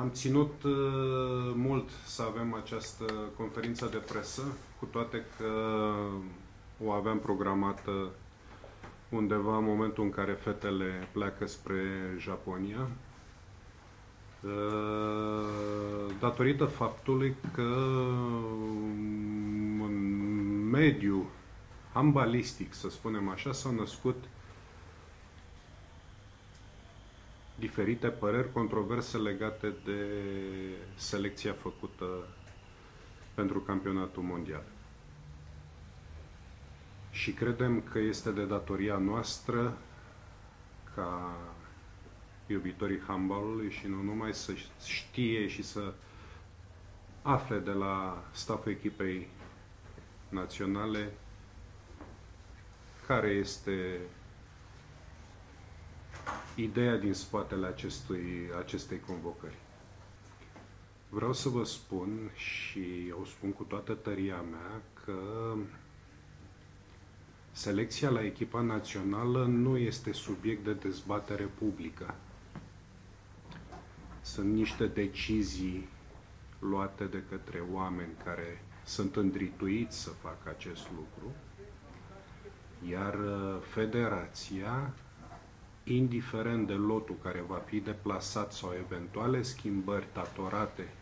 Am ținut mult să avem această conferință de presă, cu toate că o aveam programată undeva în momentul în care fetele pleacă spre Japonia. Datorită faptului că în mediul ambalistic, să spunem așa, s-au născut diferite păreri, controverse legate de selecția făcută pentru campionatul mondial. Și credem că este de datoria noastră ca iubitorii handbalului și nu numai să știe și să afle de la staful echipei naționale care este ideea din spatele acestei convocări. Vreau să vă spun și o spun cu toată tăria mea că selecția la echipa națională nu este subiect de dezbatere publică. Sunt niște decizii luate de către oameni care sunt îndrituiți să facă acest lucru, iar federația, indiferent de lotul care va fi deplasat sau eventuale schimbări datorate,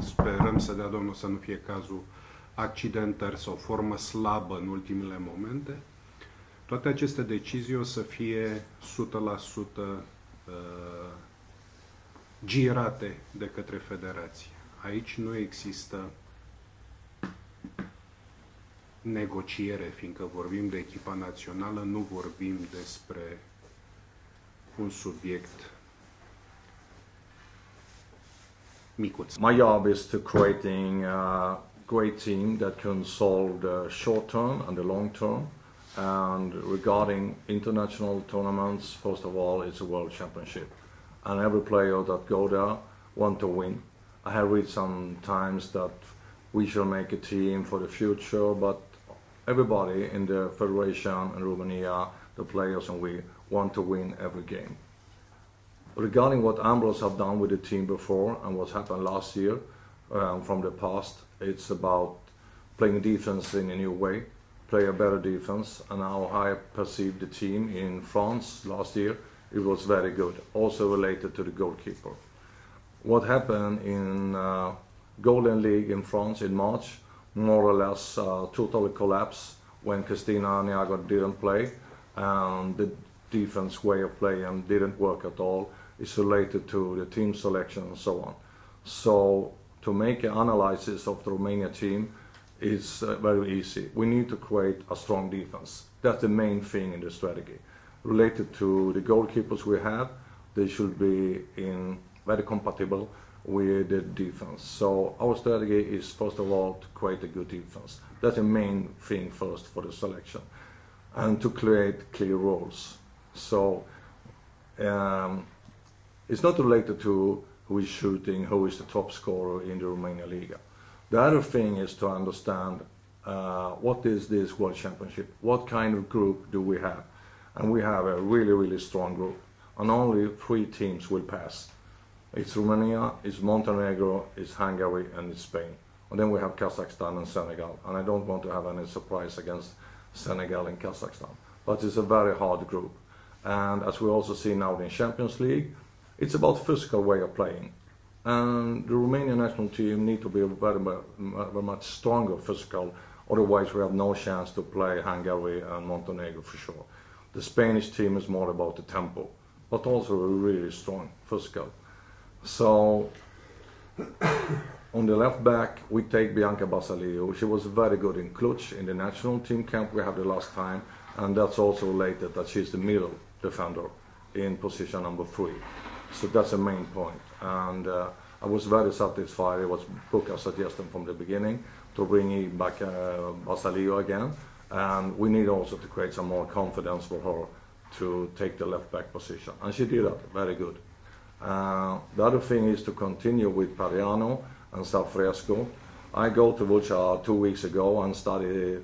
sperăm să dea Domnul să nu fie cazul, accidentări sau formă slabă în ultimele momente, toate aceste decizii o să fie 100% girate de către federație. Aici nu există negociere, fiindcă vorbim de echipa națională, nu vorbim despre un subiect micuț. My job is to creating great team that can solve the short term and the long term. And regarding international tournaments, first of all, it's a World Championship, and every player that go there want to win. I have read sometimes that we shall make a team for the future, but everybody in the federation in Romania, the players and we want to win every game. Regarding what Ambrose have done with the team before and what happened last year from the past, it's about playing defense in a new way, play a better defense, and how I perceived the team in France last year, it was very good, also related to the goalkeeper. What happened in Golden League in France in March, more or less total collapse when Cristina Aniaga didn't play and the defense way of playing didn't work at all. It's related to the team selection and so on. So to make an analysis of the Romania team is very easy. We need to create a strong defense. That's the main thing in the strategy. Related to the goalkeepers we have, they should be in very compatible with the defense. So our strategy is first of all to create a good defense. That's the main thing first for the selection, and to create clear roles. So it's not related to who is shooting, who is the top scorer in the Romania Liga. The other thing is to understand what is this World Championship, what kind of group do we have? And we have a really, really strong group, and only 3 teams will pass. It's Romania, it's Montenegro, it's Hungary, and it's Spain. And then we have Kazakhstan and Senegal, and I don't want to have any surprise against Senegal and Kazakhstan. But it's a very hard group. And as we also see now in Champions League, it's about physical way of playing. And the Romanian national team need to be very much stronger physical, otherwise we have no chance to play Hungary and Montenegro for sure. The Spanish team is more about the tempo, but also really strong physical. So on the left back, we take Bianca Basilio. She was very good in Cluj, in the national team camp we had the last time, and that's also related that she's the middle defender in position number 3. So that's the main point. And I was very satisfied. It was Buca's suggestion from the beginning to bring back Basilio again. And we need also to create some more confidence for her to take the left back position. And she did that very good. The other thing is to continue with Perianu and Sanfrișco. I go to Vulcea 2 weeks ago and study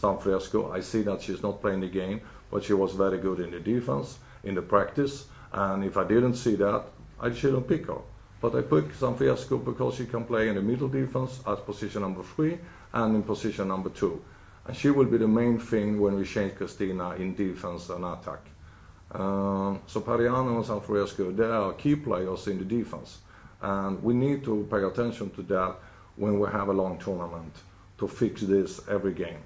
Sanfrișco. I see that she's not playing the game, but she was very good in the defense, in the practice. And if I didn't see that, I'd sit on Pico. But I put Sanfrișco because she can play in the middle defense as position number 3 and in position number 2. And she will be the main thing when we change Cristina in defense and attack. So Perianu and Sanfrișco, they are key players in the defense. And we need to pay attention to that when we have a long tournament to fix this every game.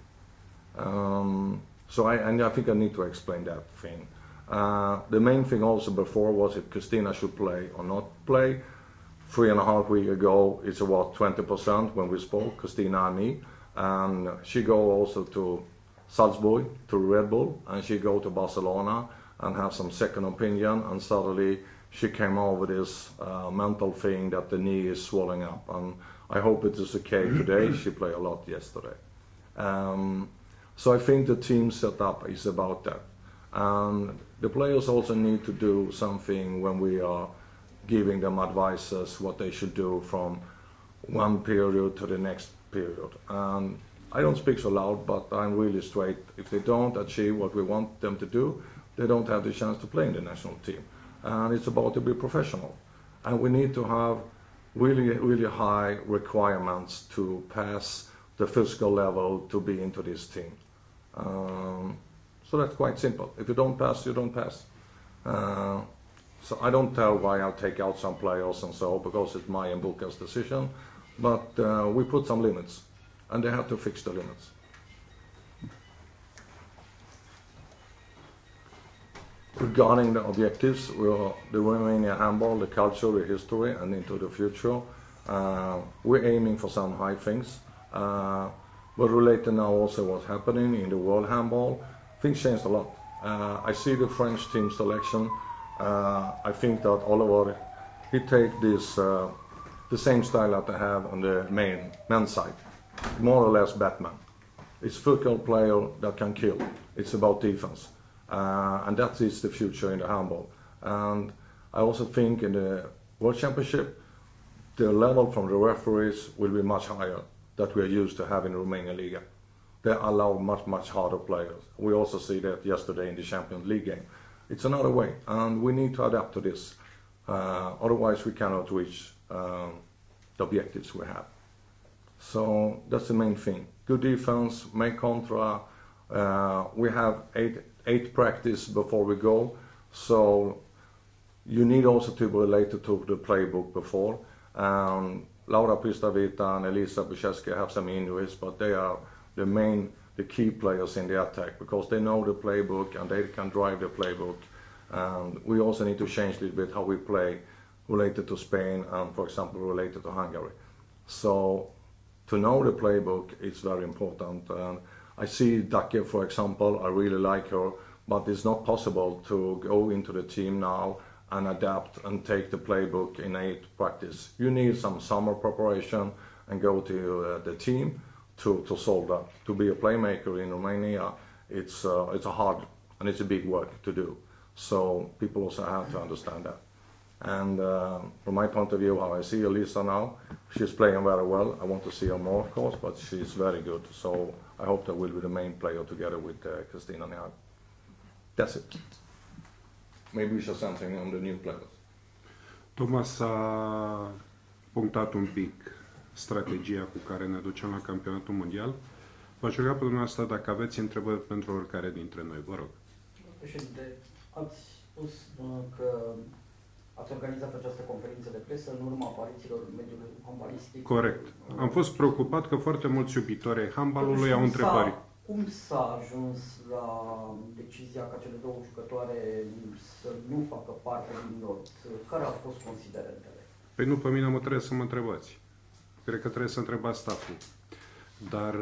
So I think I need to explain that thing. The main thing also before was if Cristina should play or not play. 3.5 weeks ago, it's about 20% when we spoke, Cristina and me. And she go also to Salzburg, to Red Bull, and she go to Barcelona and have some second opinion, and suddenly she came over this mental thing that the knee is swelling up, and I hope it is okay today. She played a lot yesterday. So I think the team setup is about that. And the players also need to do something when we are giving them advices what they should do from one period to the next period. And I don't speak so loud, but I'm really straight. If they don't achieve what we want them to do, they don't have the chance to play in the national team. And it's about to be professional. And we need to have really, really high requirements to pass the physical level to be into this team. So that's quite simple. If you don't pass, you don't pass. So I don't tell why I take out some players and so, because it's my and Buca's decision. But we put some limits, and they have to fix the limits. Regarding the objectives, we are the Romanian handball, the culture, the history, and into the future. We're aiming for some high things. But related now also what's happening in the world handball, things changed a lot. I see the French team selection. I think that Oliver, he take this the same style that they have on the men's side, more or less Batman. It's football player that can kill. It's about defense. And that is the future in the handball. And I also think in the World Championship, the level from the referees will be much higher that we are used to having in Romanian Liga. They allow much, much harder players. We also see that yesterday in the Champions League game. It's another way, and we need to adapt to this. Otherwise, we cannot reach the objectives we have. So that's the main thing. Good defense, main contra. We have eight practice before we go, so you need also to be related to the playbook before. Laura Pristăvița and Eliza Buceschi have some injuries, but they are the key players in the attack because they know the playbook and they can drive the playbook. And we also need to change a little bit how we play related to Spain and, for example, related to Hungary. So to know the playbook is very important. I see Dacke, for example, I really like her, but it's not possible to go into the team now and adapt and take the playbook in 8 practices. You need some summer preparation and go to the team to solve that. To be a playmaker in Romania, it's a hard and it's a big work to do. So people also have to understand that. And from my point of view, how I see Eliza now, she's playing very well. I want to see her more, of course, but she's very good. So I hope that we'll be the main player together with Cristina Neagu. That's it. Maybe we should something on the new players. Tomas a punctat un pic strategia cu care ne ducem la campionatul mondial. V-aș ruga pe dumneavoastră dacă aveți întrebări pentru oricare dintre noi, vă rog. Președinte, ați spus că ați organizat această conferință de presă în urma aparițiilor mediului handbalistic. Corect. Am fost preocupat că foarte mulți iubitori ai handbalului au întrebări. Cum s-a ajuns la decizia ca cele 2 jucătoare să nu facă parte din lot? Care au fost considerentele? Păi nu, pe mine trebuie să mă întrebați. Cred că trebuie să întrebați stafful. Dar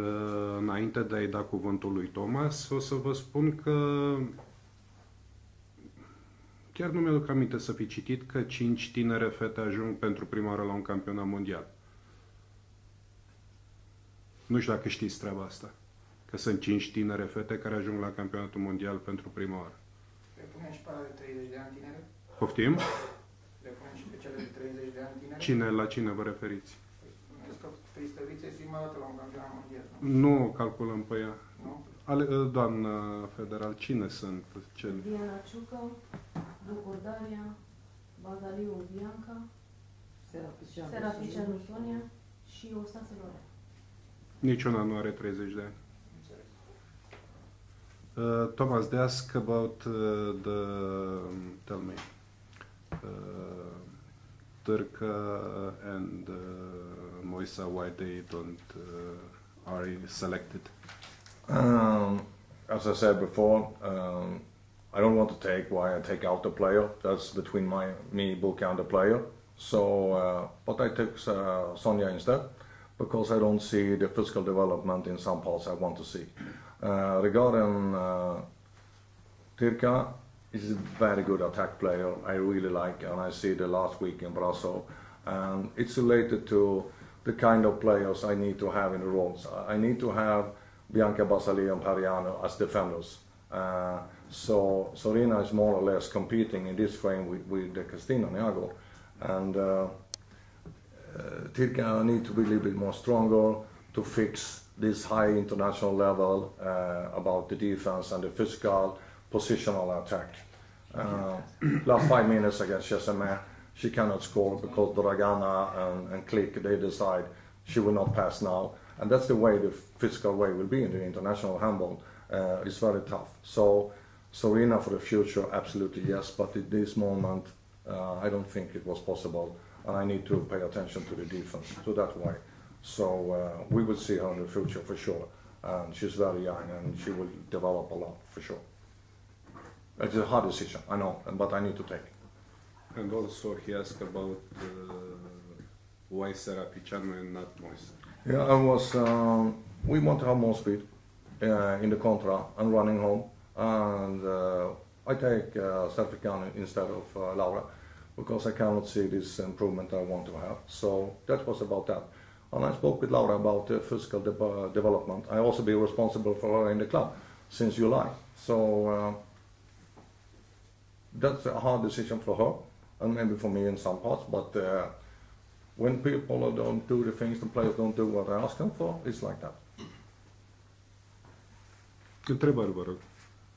înainte de a-i da cuvântul lui Tomas, o să vă spun că chiar nu mi-aduc aminte să fi citit că 5 tinere fete ajung pentru prima oară la un campionat mondial. Nu știu dacă știți treaba asta. Că sunt 5 tinere fete care ajung la campionatul mondial pentru prima oară. Le punem și pe ala de 30 de ani tinere? Poftim? Le punem și pe cele de 30 de ani tinere? Cine? La cine vă referiți? Pristăvița este prima dată la un campionat mondial. Nu o calculăm pe ea. Nu? Doamna federal, cine sunt cele? Viola Ciucă, Bucurdaria, Basilio Bianca, Seraficianu Sonia și Ostase Lorea. Niciuna nu are 30 de ani. Tomas, they ask about tell me, Țîrcă and Moisa, why they don't are selected. As I said before, I don't want to take why I take out the player. That's between me, Buceschi, and the player. So, but I took Sonia instead because I don't see the physical development in some parts I want to see. Regarding Țîrcă, he's a very good attack player. I really like, and I see the last week in Brasov, and it's related to the kind of players I need to have in the roles. I need to have Bianca Basilio and Perianu as defenders. So Sorina is more or less competing in this frame with the Cristina Neagu, and Țîrcă need to be a little bit more stronger to fix this high international level about the defense and the physical positional attack. Last 5 minutes against Chesame, she cannot score because Dragana and Click, they decide she will not pass now. And that's the way the physical way will be in the international handball. It's very tough. So Sorina for the future, absolutely yes. But at this moment, I don't think it was possible. And I need to pay attention to the defense, so that way. So we will see her in the future for sure, and she's very young and she will develop a lot for sure. It's a hard decision, I know, but I need to take it. And also he asked about why Serapichanu and not Moise. Yeah, I was, we want to have more speed in the contra and running home, and I take Serapichanu instead of Laura because I cannot see this improvement I want to have. So that was about that. And I spoke with Laura about the physical development. I also be responsible for her in the club since July. So that's a hard decision for her, and maybe for me in some parts. But when people don't do the things, the players don't do what I ask them for, it's like that. Întrebări, vă rog.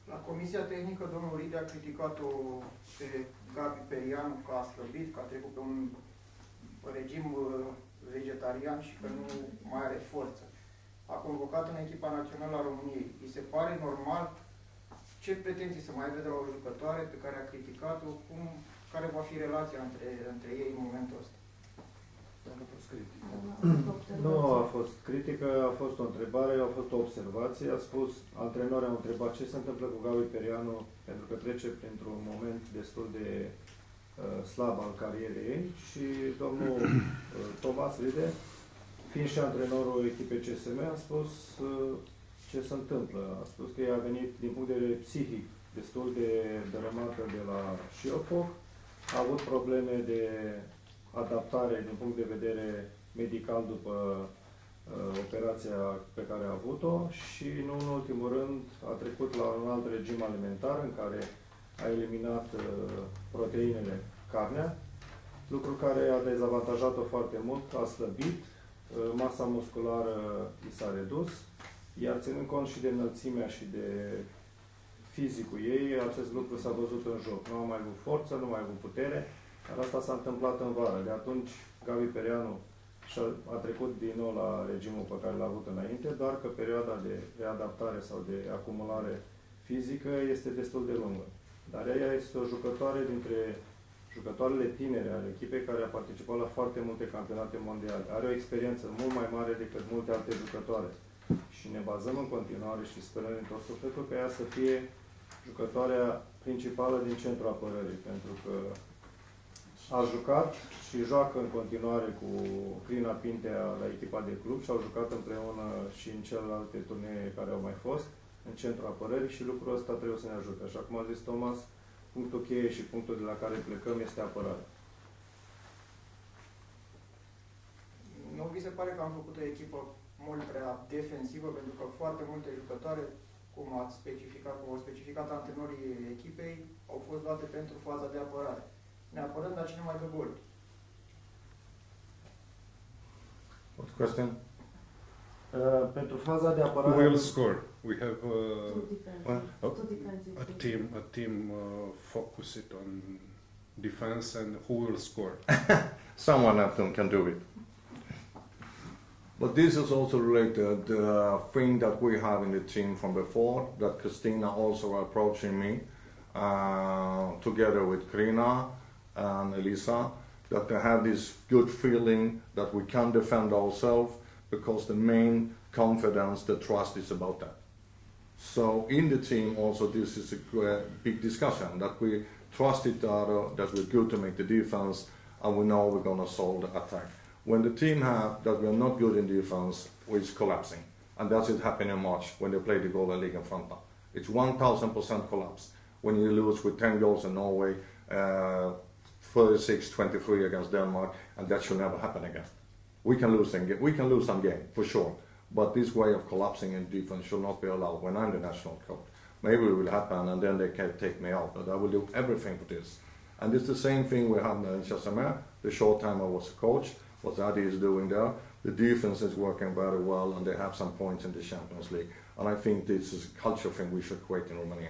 La Comisia Tehnică, domnul Ryde a criticat-o pe Gabi Perianu că a slăbit, că a trecut pe un regim vegetarian și că nu mai are forță. A convocat în echipa națională a României. Îi se pare normal? Ce pretenții să mai aveți de la o jucătoare pe care a criticat-o? Care va fi relația între ei în momentul ăsta? Dacă a fost critică. Nu a fost critică, a fost o întrebare, a fost o observație. A spus, antrenorul a întrebat ce se întâmplă cu Gabi Perianu, pentru că trece printr-un moment destul de slab al carierei ei, și domnul Tomas Ryde, fiind și antrenorul echipei CSM, a spus ce se întâmplă. A spus că i-a venit, din punct de vedere psihic, destul de dărâmată de la Șiofoc, a avut probleme de adaptare din punct de vedere medical după operația pe care a avut-o și, nu în ultimul rând, a trecut la un alt regim alimentar în care a eliminat proteinele, carnea, lucru care a dezavantajat-o foarte mult, a slăbit, masa musculară i s-a redus, iar ținând cont și de înălțimea și de fizicul ei, acest lucru s-a văzut în joc. Nu a mai avut forță, nu a mai avut putere, dar asta s-a întâmplat în vară. De atunci, Gabi Perianu a trecut din nou la regimul pe care l-a avut înainte, doar că perioada de readaptare sau de acumulare fizică este destul de lungă. Dar ea este o jucătoare dintre jucătoarele tinere ale echipei care a participat la foarte multe campionate mondiale. Are o experiență mult mai mare decât multe alte jucătoare. Și ne bazăm în continuare și sperăm din tot sufletul că ea să fie jucătoarea principală din centrul apărării. Pentru că a jucat și joacă în continuare cu Cristina Pintea la echipa de club și au jucat împreună și în celelalte turnee care au mai fost în centrul apărării și lucrul ăsta trebuie să ne ajute. Așa cum a zis Tomas, punctul cheie și punctul de la care plecăm este apărarea. Nu vi se pare că am făcut o echipă mult prea defensivă, pentru că foarte multe jucătoare, cum ați specificat, cum au specificat antrenorii echipei, au fost luate pentru faza de apărare. Ne apărăm, dar cine mai dă gol? What question? Pentru faza de apărare... Who will score? We have a team focused on defense and who will score. Someone of them can do it. But this is also related to the thing that we have in the team from before, that Cristina also approaching me, together with Crina and Eliza, that they have this good feeling that we can defend ourselves, because the main confidence, the trust is about that. So in the team also this is a big discussion, that we trust each other, that we're good to make the defense, and we know we're going to solve the attack. When the team have that we are not good in defense, it's collapsing. And that's it happened in March when they played the Golden League in Franta. It's 1000% collapse. When you lose with 10 goals in Norway, 36-23 against Denmark, and that should never happen again. We can lose some game, for sure. But this way of collapsing in defense should not be allowed when I'm the national coach. Maybe it will happen and then they can take me out, but I will do everything for this. And it's the same thing we have in Chasamé, the short time I was a coach. What Adi is doing there, the defense is working very well, and they have some points in the Champions League. And I think this is a culture thing we should create in Romania.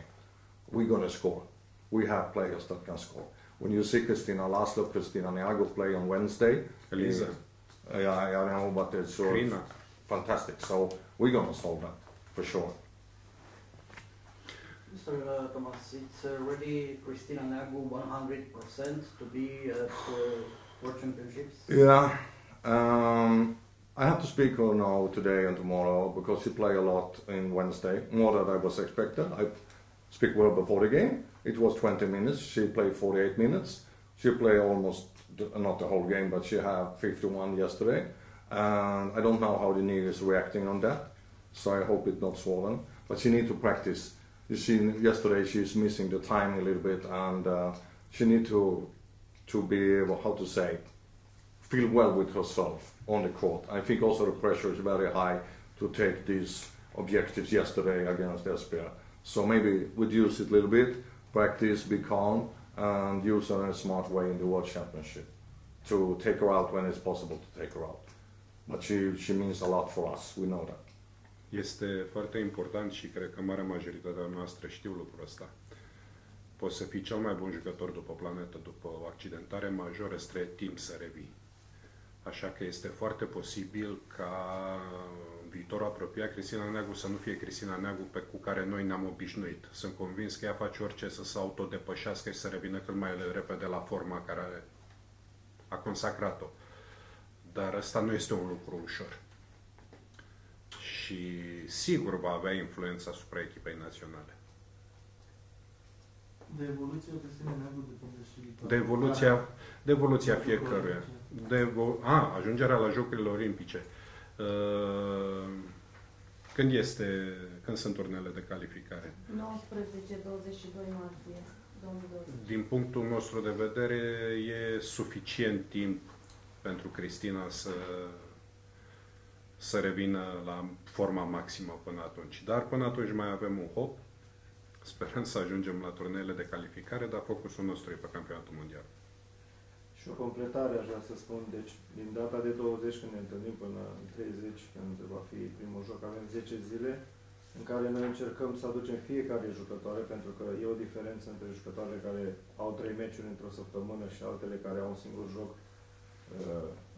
We're going to score. We have players that can score. When you see Cristina Laslo, Cristina Neagu play on Wednesday, Eliza, I don't know, but it's so fantastic. So we're going to solve that for sure. Mr. Tomas, it's already Cristina Neagu 100% to be at World Championships? Yeah, I have to speak on now today and tomorrow because she played a lot in Wednesday, more than I was expected. I speak well before the game, it was 20 minutes, she played 48 minutes. She played almost, not the whole game, but she had 51 yesterday. And I don't know how the knee is reacting on that, so I hope it's not swollen. But she needs to practice. You see, yesterday she's missing the time a little bit, and she needs to be able, how to say, feel well with herself on the court. I think also the pressure is very high to take these objectives yesterday against Esbjerg. So maybe reduce it a little bit, practice, be calm, and use her in a smart way in the World Championship to take her out when it's possible to take her out. But she means a lot for us, we know that. Este foarte important și cred că marea majoritatea noastră știu lucrul ăsta. Poți să fii cel mai bun jucător după planetă, după o accidentare majoră, îți trebuie timp să revii. Așa că este foarte posibil ca viitorul apropiat Cristina Neagu să nu fie Cristina Neagu pe cu care noi ne-am obișnuit. Sunt convins că ea face orice să se autodepășească și să revină cât mai repede la forma care a consacrat-o. Dar ăsta nu este un lucru ușor. Și sigur va avea influența asupra echipei naționale. De evoluția Cristina Neagu depinde și de evoluția fiecăruia. Ajungerea la Jocurile Olimpice. Când sunt turnele de calificare? 19-22 martie 2020. Din punctul nostru de vedere, e suficient timp pentru Cristina să revină la forma maximă până atunci. Dar până atunci mai avem un hop. Sperăm să ajungem la turneele de calificare, dar focusul nostru e pe campionatul mondial. Și o completare, aș vrea să spun, deci din data de 20 când ne întâlnim până 30, când va fi primul joc, avem 10 zile în care noi încercăm să aducem fiecare jucătoare, pentru că e o diferență între jucătoarele care au 3 meciuri într-o săptămână și altele care au un singur joc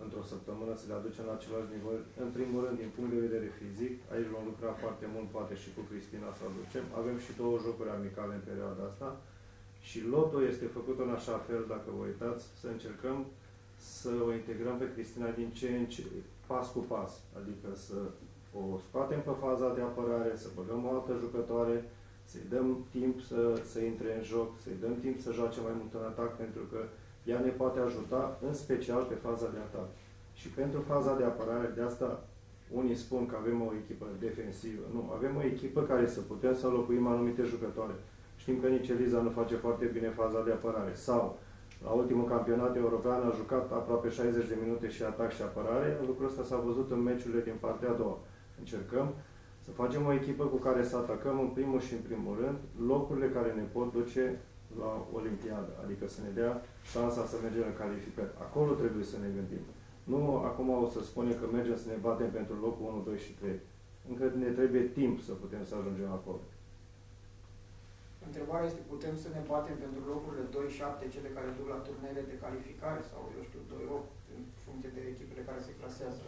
într-o săptămână, să le aducem la același nivel. În primul rând, din punct de vedere fizic, aici vom lucra foarte mult, poate și cu Cristina să aducem. Avem și 2 jocuri amicale în perioada asta și lotul este făcut în așa fel, dacă vă uitați, să încercăm să o integrăm pe Cristina din ce în ce, pas cu pas, adică să o scoatem pe faza de apărare, să băgăm o altă jucătoare, să-i dăm timp să intre în joc, să-i dăm timp să joace mai mult în atac, pentru că ea ne poate ajuta, în special pe faza de atac. Și pentru faza de apărare, de asta unii spun că avem o echipă defensivă. Nu, avem o echipă care să putem să înlocuim anumite jucătoare. Știm că nici Eliza nu face foarte bine faza de apărare. Sau, la ultimul campionat european a jucat aproape 60 de minute și atac și apărare. Lucrul ăsta s-a văzut în meciurile din partea a doua. Încercăm să facem o echipă cu care să atacăm în primul și în primul rând locurile care ne pot duce la Olimpiadă, adică să ne dea șansa să mergem în calificări. Acolo trebuie să ne gândim. Nu acum o să spunem că mergem să ne batem pentru locul 1, 2 și 3. Încă ne trebuie timp să putem să ajungem acolo. Întrebarea este, putem să ne batem pentru locurile 2-7, cele care duc la turneele de calificare sau, eu știu, 2-8, în funcție de echipele care se clasează?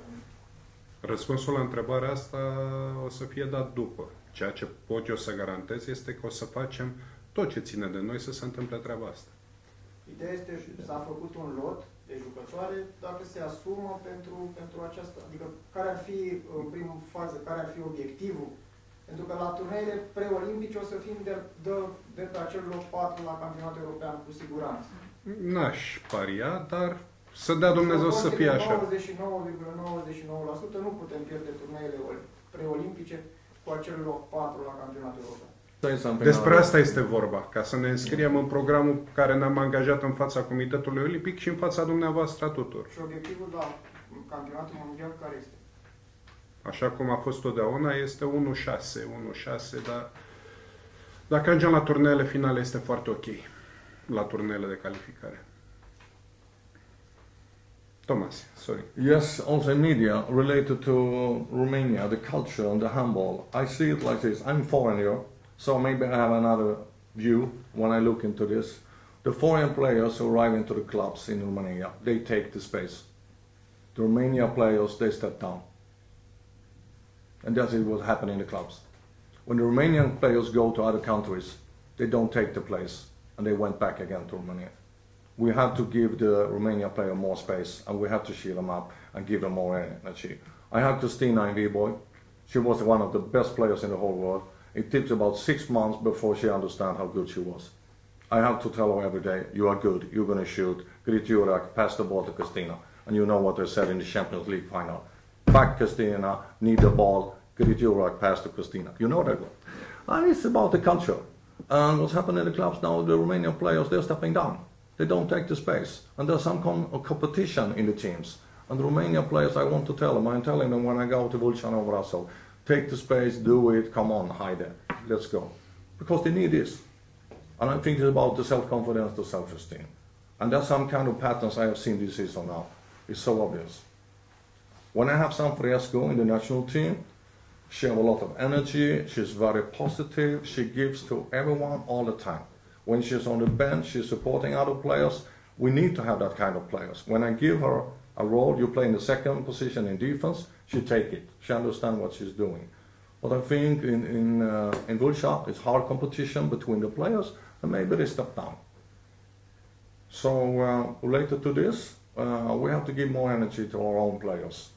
Răspunsul la întrebarea asta o să fie dat după. Ceea ce pot eu să garantez este că o să facem tot ce ține de noi să se întâmple treaba asta. Ideea este, s-a făcut un lot de jucătoare, dacă se asumă pentru aceasta. Adică, care ar fi, în primă fază, care ar fi obiectivul? Pentru că la turneile preolimpice o să fim de pe acel loc 4 la campionatul european, cu siguranță. N-aș paria, dar să dea Dumnezeu să fie așa. 99,99% nu putem pierde turneile preolimpice cu acel loc 4 la campionatul european. Despre asta este vorba, ca să ne înscriem în programul care ne-am angajat în fața Comitetului Olimpic și în fața dumneavoastră tuturor. Și obiectivul la campionatul mondial care este? Așa cum a fost totdeauna, este 1-6, dar dacă ajungem la turneele finale este foarte ok, la turneele de calificare. Thomas, sorry. Yes, also in media related to Romania, the culture and the handball. I see it like this. I'm foreigner, so maybe I have another view when I look into this. The foreign players who arrive into the clubs in Romania, they take the space. The Romanian players, they step down. And that is what happened in the clubs. When the Romanian players go to other countries, they don't take the place, and they went back again to Romania. We have to give the Romanian player more space, and we have to shield them up and give them more energy. I had Cristina Veboi. She was one of the best players in the whole world. It took about 6 months before she understood how good she was. I have to tell her every day, you are good, you're going to shoot. Griturak, pass the ball to Cristina. And you know what I said in the Champions League final. Back Cristina, need the ball, Griturak, pass to Cristina. You know that one. And it's about the culture. And what's happened in the clubs now, the Romanian players, they're stepping down. They don't take the space. And there's some competition in the teams. And the Romanian players, I want to tell them, I'm telling them when I go to Vulcano Brasso, take the space, do it, come on, hide it, let's go. Because they need this. And I think it's about the self-confidence, the self-esteem. And that's some kind of patterns I have seen this season now. It's so obvious. When I have Sanfrișco in the national team, she has a lot of energy, she's very positive, she gives to everyone all the time. When she's on the bench, she's supporting other players. We need to have that kind of players. When I give her a role, you play in the second position in defense, she take it. She understands what she's doing. But I think in Vulcea, it's hard competition between the players, and maybe they step down. So related to this, we have to give more energy to our own players.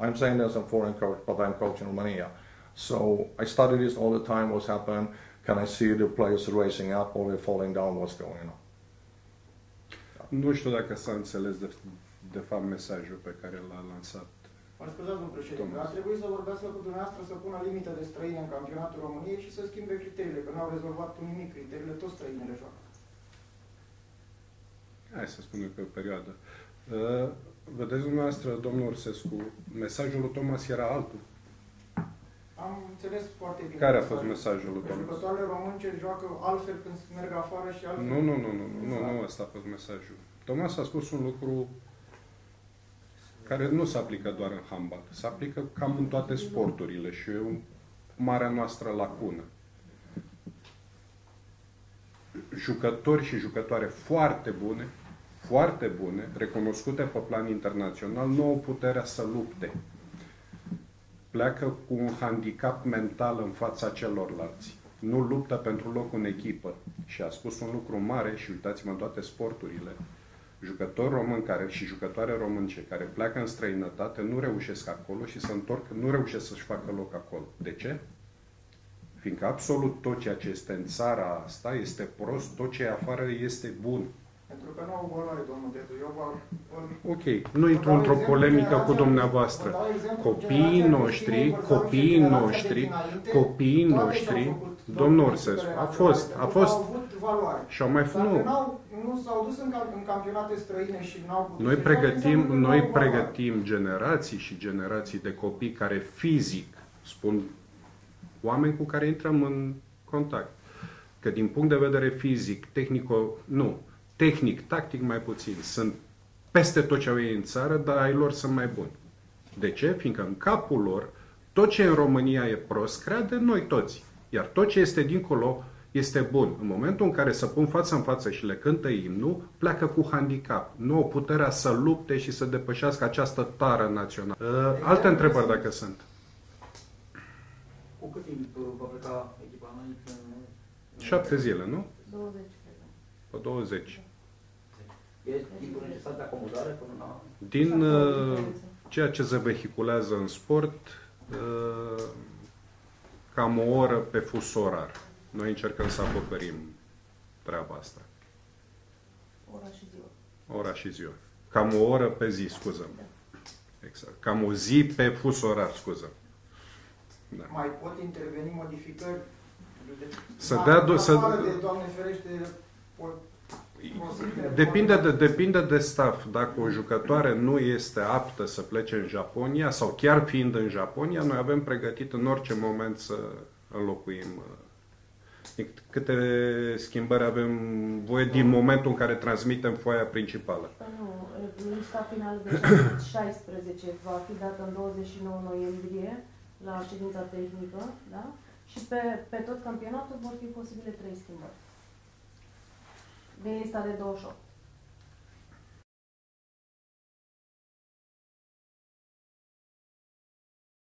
I'm saying this as a foreign coach, but I'm coaching Romania. So I study this all the time, what's happened. Can I see the players racing up or they're falling down, what's going on? Nu știu dacă s-a înțeles de fapt mesajul pe care l-a lansat. Mă scuzați, domnul președinte, ar trebui să vorbească cu dumneavoastră să pună limită de străini în campionatul României și să schimbe criteriile, că n-au rezolvat cu nimic criteriile, toți străinile joacă. Hai să spunem pe o perioadă. Vedeți dumneavoastră, domnul Orsescu, mesajul lui Tomas era altul. Am înțeles foarte bine. Care a fost mesajul lui Tomas? Jucătoarele românce joacă altfel când merg afară și altfel. Nu, ăsta a fost mesajul. Tomas a spus un lucru care nu se aplică doar în handbal, se aplică cam în toate sporturile și e o marea noastră lacună. Jucători și jucătoare foarte bune, recunoscute pe plan internațional, nu au puterea să lupte. Pleacă cu un handicap mental în fața celorlalți. Nu luptă pentru loc în echipă. Și a spus un lucru mare și uitați-mă în toate sporturile. Jucători români și jucătoare românce care pleacă în străinătate nu reușesc acolo și se întorc, nu reușesc să-și facă loc acolo. De ce? Fiindcă absolut tot ceea ce este în țara asta este prost, tot ce e afară este bun. Pentru că nu au valoare, domnul Dedu. Ok, nu intru într-o polemică cu dumneavoastră. Copiii noștri, domnul Orsescu, a fost. Și au mai fost. Nu s-au dus în campionate străine și n-au putut. Noi pregătim generații și generații de copii care fizic, spun oameni cu care intrăm în contact, că din punct de vedere fizic, tehnic, tactic mai puțin, sunt peste tot ce au ei în țară, dar ai lor sunt mai buni. De ce? Fiindcă în capul lor, tot ce în România e prost, crede noi toți. Iar tot ce este dincolo este bun. În momentul în care se pun față în față și le cântă imnul, pleacă cu handicap. Nu au puterea să lupte și să depășească această tară națională. Alte întrebări dacă sunt. Cu cât timp va pleca echipa noi? 7 zile, nu? 20. Pe 20. E timpul necesar de acomodare până la... Din ceea ce se vehiculează în sport, cam o oră pe fus orar. Noi încercăm să acoperim treaba asta. Ora și ziua. Ora și ziua. Cam o oră pe zi, scuză-mă. Exact. Cam o zi pe fus orar, scuză-mă. Da. Mai pot interveni modificări? Să dea... Doamne ferește, pot... Depinde de staff. Dacă o jucătoare nu este aptă să plece în Japonia sau chiar fiind în Japonia, noi avem pregătit în orice moment să înlocuim. Câte schimbări avem voie din momentul în care transmitem foaia principală? Nu, lista finală de 16 va fi dată în 29 noiembrie la ședința tehnică, da? Și pe tot campionatul vor fi posibile 3 schimbări. Din lista de 28.